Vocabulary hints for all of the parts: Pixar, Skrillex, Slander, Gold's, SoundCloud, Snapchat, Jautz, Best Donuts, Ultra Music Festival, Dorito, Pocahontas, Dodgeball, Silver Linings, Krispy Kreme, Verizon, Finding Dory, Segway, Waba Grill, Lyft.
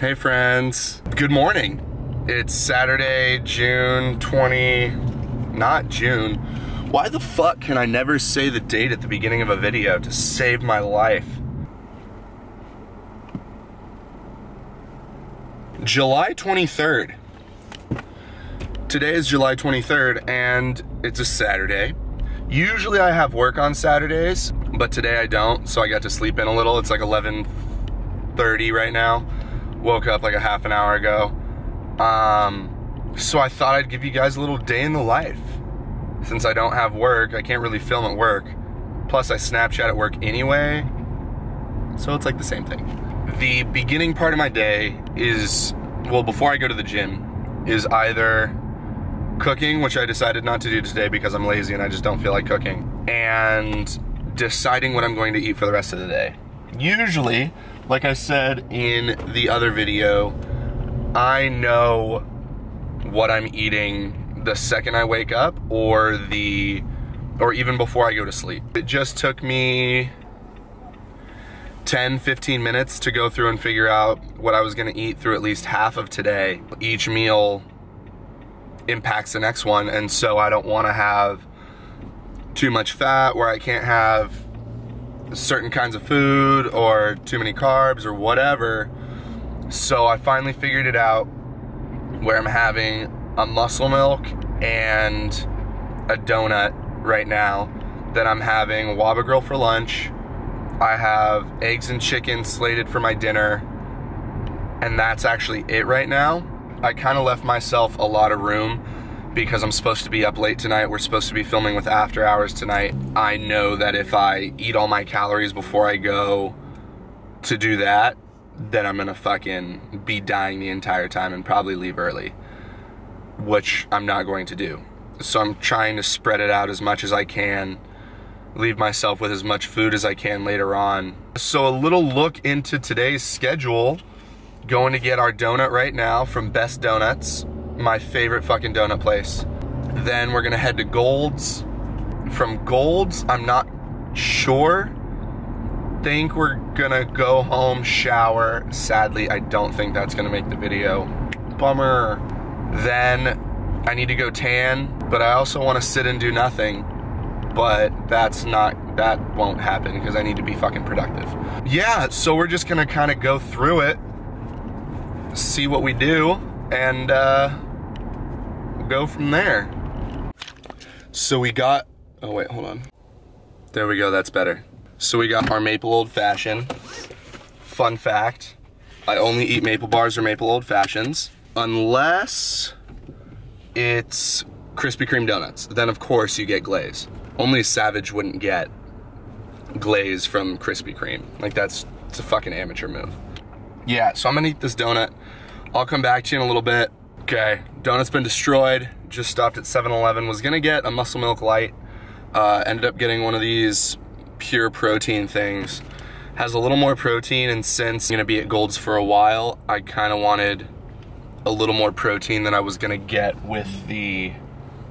Hey friends, good morning. It's Saturday, Why the fuck can I never say the date at the beginning of a video to save my life? July 23rd. Today is July 23rd and it's a Saturday. Usually I have work on Saturdays, but today I don't, so I got to sleep in a little. It's like 11:30 right now. Woke up like a half an hour ago. So I thought I'd give you guys a little day in the life. Since I don't have work, I can't really film at work. Plus I Snapchat at work anyway. So it's like the same thing. The beginning part of my day is, well, before I go to the gym, is either cooking, which I decided not to do today because I'm lazy and I just don't feel like cooking, and deciding what I'm going to eat for the rest of the day. Usually, like I said in the other video, I know what I'm eating the second I wake up or even before I go to sleep. It just took me 10, 15 minutes to go through and figure out what I was gonna eat through at least half of today. Each meal impacts the next one, and so I don't wanna have too much fat where I can't have certain kinds of food or too many carbs or whatever. So I finally figured it out where I'm having a muscle milk and a donut right now. Then I'm having Waba Grill for lunch. I have eggs and chicken slated for my dinner, and that's actually it right now. I kind of left myself a lot of room because I'm supposed to be up late tonight. We're supposed to be filming with After Hours tonight. I know that if I eat all my calories before I go to do that, then I'm gonna fucking be dying the entire time and probably leave early, which I'm not going to do. So I'm trying to spread it out as much as I can, leave myself with as much food as I can later on. So a little look into today's schedule. Going to get our donut right now from Best Donuts, my favorite fucking donut place. Then we're gonna head to Gold's. From Gold's, I'm not sure. Think we're gonna go home, shower. Sadly, I don't think that's gonna make the video. Bummer. Then I need to go tan, but I also want to sit and do nothing, but that won't happen because I need to be fucking productive. Yeah, so we're just gonna kind of go through it, see what we do, and go from there. So we got, oh wait, hold on. There we go, that's better. So we got our maple old fashioned. Fun fact, I only eat maple bars or maple old fashions. Unless it's Krispy Kreme donuts, then of course you get glaze. Only Savage wouldn't get glaze from Krispy Kreme. Like it's a fucking amateur move. Yeah, so I'm gonna eat this donut. I'll come back to you in a little bit. Okay, donut's been destroyed. Just stopped at 7-Eleven. Was gonna get a muscle milk light. Ended up getting one of these pure protein things. Has a little more protein, and since I'm gonna be at Gold's for a while, I kinda wanted a little more protein than I was gonna get with the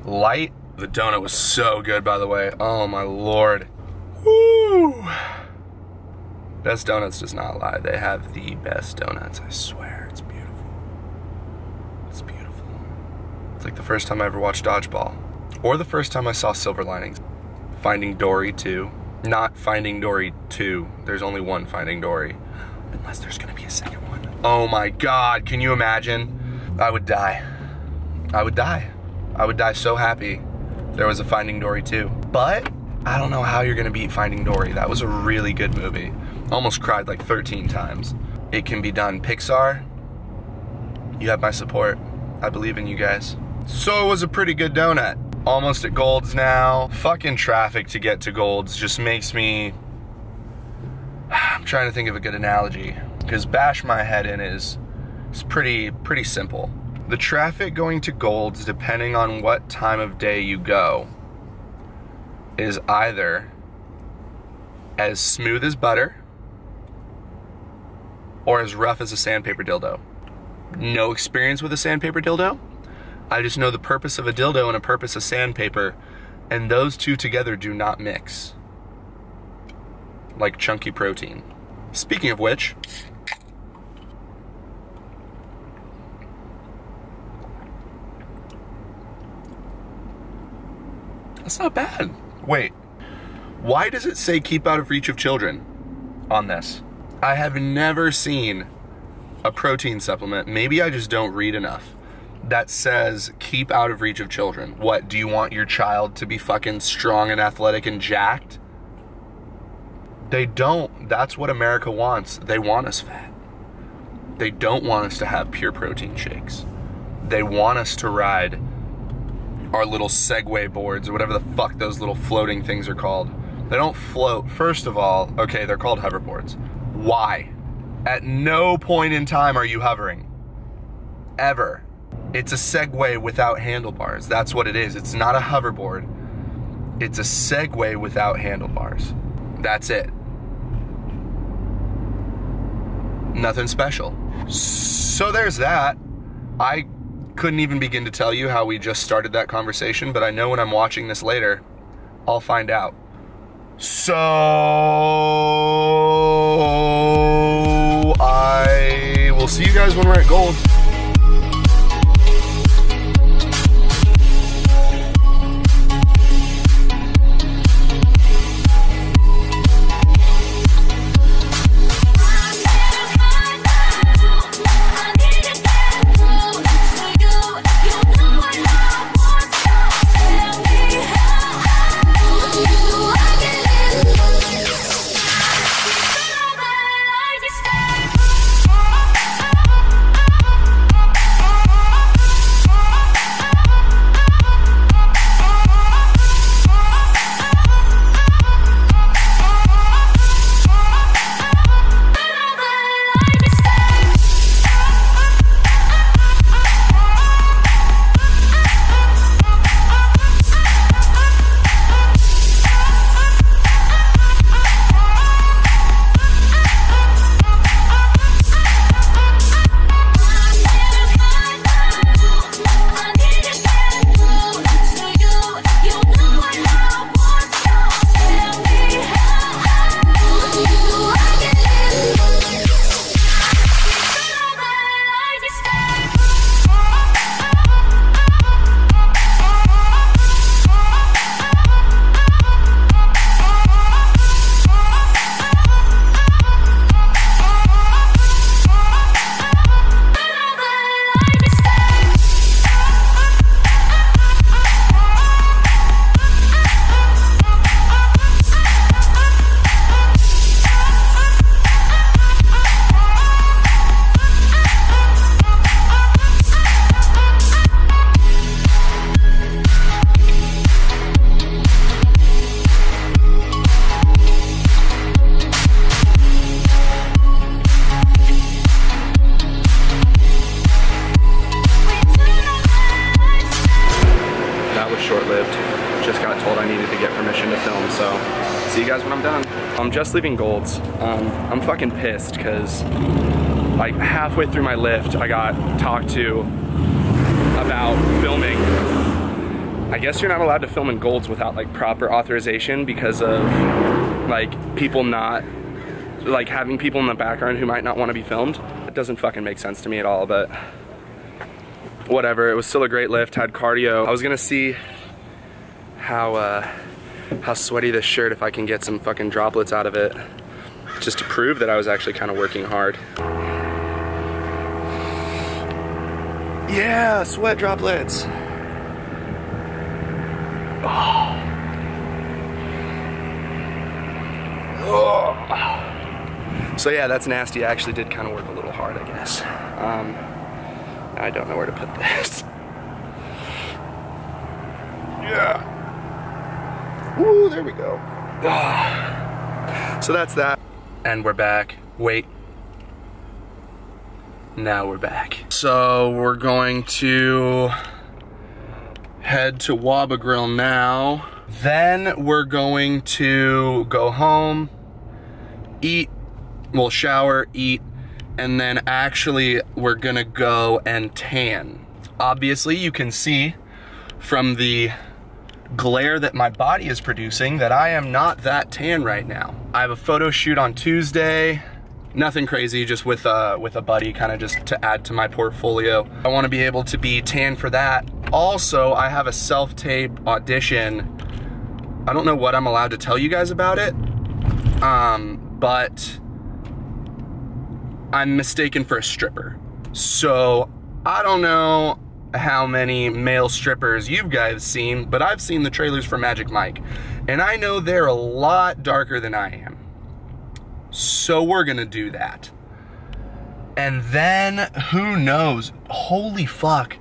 light. The donut was so good, by the way. Oh my Lord. Woo! Best Donuts does not lie. They have the best donuts, I swear. It's beautiful. It's beautiful. It's like the first time I ever watched Dodgeball. Or the first time I saw Silver Linings. Finding Dory 2. Not Finding Dory 2. There's only one Finding Dory. Unless there's gonna be a second one. Oh my God, can you imagine? I would die. I would die. I would die so happy there was a Finding Dory 2. But I don't know how you're gonna beat Finding Dory. That was a really good movie. Almost cried like 13 times. It can be done. Pixar, you have my support. I believe in you guys. So it was a pretty good donut. Almost at Gold's now. Fucking traffic to get to Gold's just makes me, I'm trying to think of a good analogy, because bash my head in is pretty simple. The traffic going to Gold's, depending on what time of day you go, is either as smooth as butter or as rough as a sandpaper dildo. No experience with a sandpaper dildo. I just know the purpose of a dildo and a purpose of sandpaper, and those two together do not mix. Like chunky protein. Speaking of which, That's not bad. Wait, why does it say keep out of reach of children on this? I have never seen a protein supplement, maybe I just don't read enough, that says keep out of reach of children. What, do you want your child to be fucking strong and athletic and jacked? They don't. That's what America wants. They want us fat. They don't want us to have pure protein shakes. They want us to ride our little Segway boards or whatever the fuck those little floating things are called. They don't float. First of all, okay, they're called hoverboards. Why? At no point in time are you hovering. Ever. It's a Segway without handlebars. That's what it is. It's not a hoverboard. It's a Segway without handlebars. That's it. Nothing special. So there's that. I couldn't even begin to tell you how we just started that conversation, but I know when I'm watching this later, I'll find out. So I will see you guys when we're at Gold's. Just leaving Gold's. I'm fucking pissed because like halfway through my lift I got talked to about filming. I guess you're not allowed to film in Gold's without like proper authorization because of like people not like having people in the background who might not want to be filmed. It doesn't fucking make sense to me at all, but whatever. It was still a great lift, had cardio. I was gonna see how sweaty this shirt, if I can get some fucking droplets out of it, just to prove that I was actually kind of working hard. Yeah, sweat droplets. Oh. Oh. So yeah, that's nasty. I actually did kind of work a little hard, I guess. I don't know where to put this. Yeah. Ooh, there we go. So that's that. And we're back. Wait. Now we're back. So we're going to head to Waba Grill now. Then we're going to go home, eat, well, shower, eat, and then actually we're gonna go and tan. Obviously you can see from the glare that my body is producing that I am not that tan right now. I have a photo shoot on Tuesday. Nothing crazy, just with a buddy, kind of just to add to my portfolio. I want to be able to be tan for that. Also, I have a self-tape audition I don't know what I'm allowed to tell you guys about it, but I'm mistaken for a stripper. So I don't know how many male strippers you guys seen, but I've seen the trailers for Magic Mike, and I know they're a lot darker than I am. So we're gonna do that. And then, who knows? Holy fuck.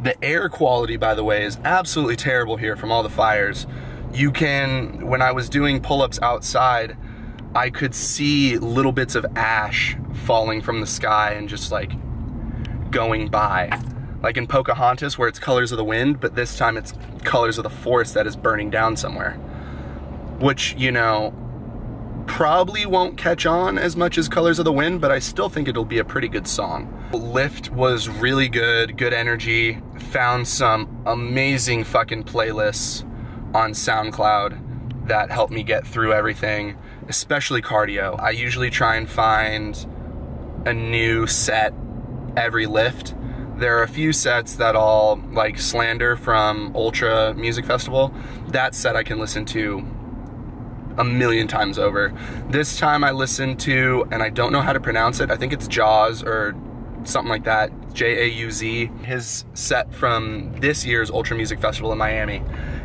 The air quality, by the way, is absolutely terrible here from all the fires. You can, when I was doing pull-ups outside, I could see little bits of ash falling from the sky and just like going by. Like in Pocahontas where it's colors of the wind, but this time it's colors of the forest that is burning down somewhere. Which, you know, probably won't catch on as much as Colors of the Wind, but I still think it'll be a pretty good song. Lyft was really good, good energy. Found some amazing fucking playlists on SoundCloud that helped me get through everything, especially cardio. I usually try and find a new set every Lyft. There are a few sets that I'll, like Slander from Ultra Music Festival, that set I can listen to a million times over. This time I listened to, and I don't know how to pronounce it, I think it's Jautz or something like that, J-A-U-Z, his set from this year's Ultra Music Festival in Miami.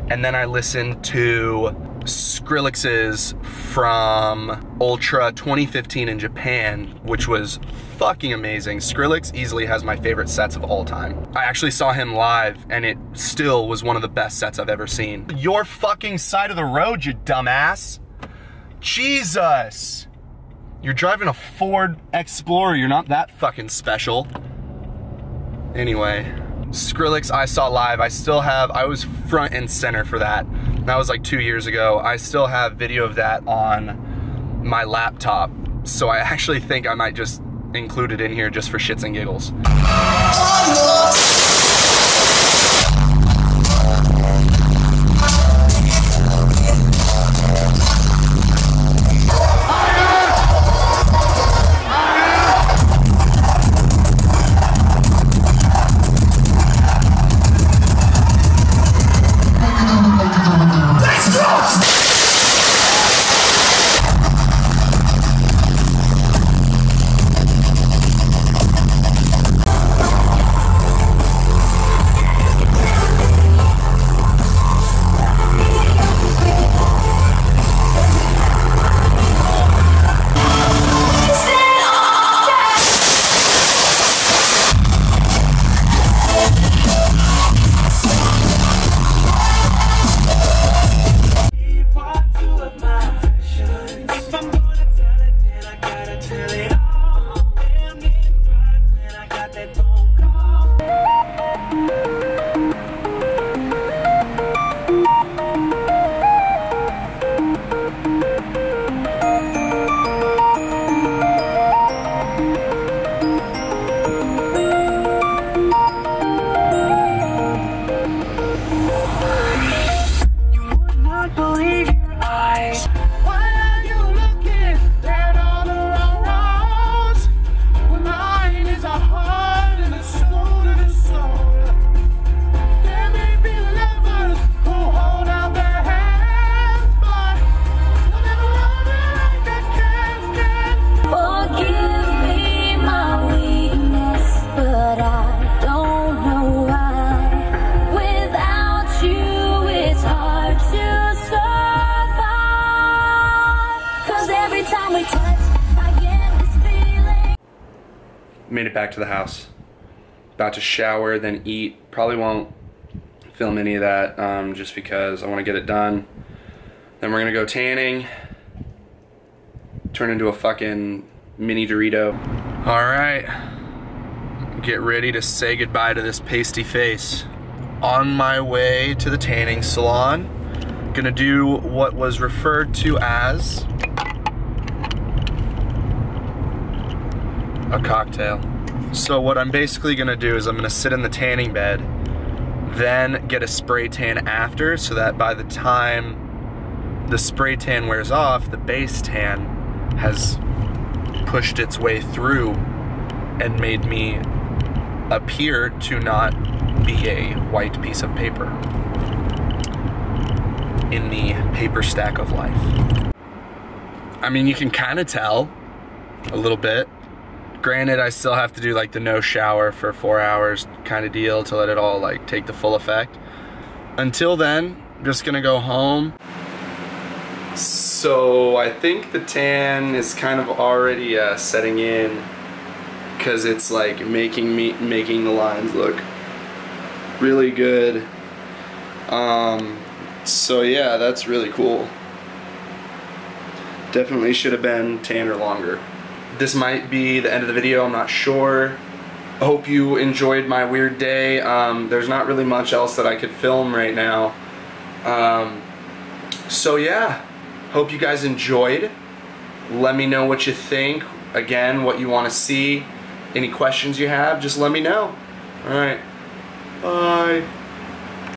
And then I listened to Skrillex's from Ultra 2015 in Japan, which was fucking amazing. Skrillex easily has my favorite sets of all time. I actually saw him live, and it still was one of the best sets I've ever seen. Your fucking side of the road, you dumbass. Jesus. You're driving a Ford Explorer. You're not that fucking special. Anyway, Skrillex I saw live. I was front and center for that. That was like 2 years ago. I still have video of that on my laptop, so I actually think I might just include it in here just for shits and giggles. Made it back to the house. About to shower, then eat. Probably won't film any of that just because I want to get it done. Then we're gonna go tanning. Turn into a fucking mini Dorito. All right, get ready to say goodbye to this pasty face. On my way to the tanning salon, gonna do what was referred to as a cocktail. So what I'm basically gonna do is I'm gonna sit in the tanning bed, then get a spray tan after, so that by the time the spray tan wears off, the base tan has pushed its way through and made me appear to not be a white piece of paper. in the paper stack of life. I mean, you can kind of tell a little bit. Granted, I still have to do like the no shower for 4 hours kind of deal to let it all like take the full effect. Until then, I'm just gonna go home. So I think the tan is kind of already setting in because it's like making the lines look really good. So yeah, that's really cool. Definitely should have been tanner longer. This might be the end of the video, I'm not sure. I hope you enjoyed my weird day. There's not really much else that I could film right now. So yeah, hope you guys enjoyed. Let me know what you think. Again, what you want to see. Any questions you have, just let me know. Alright, bye.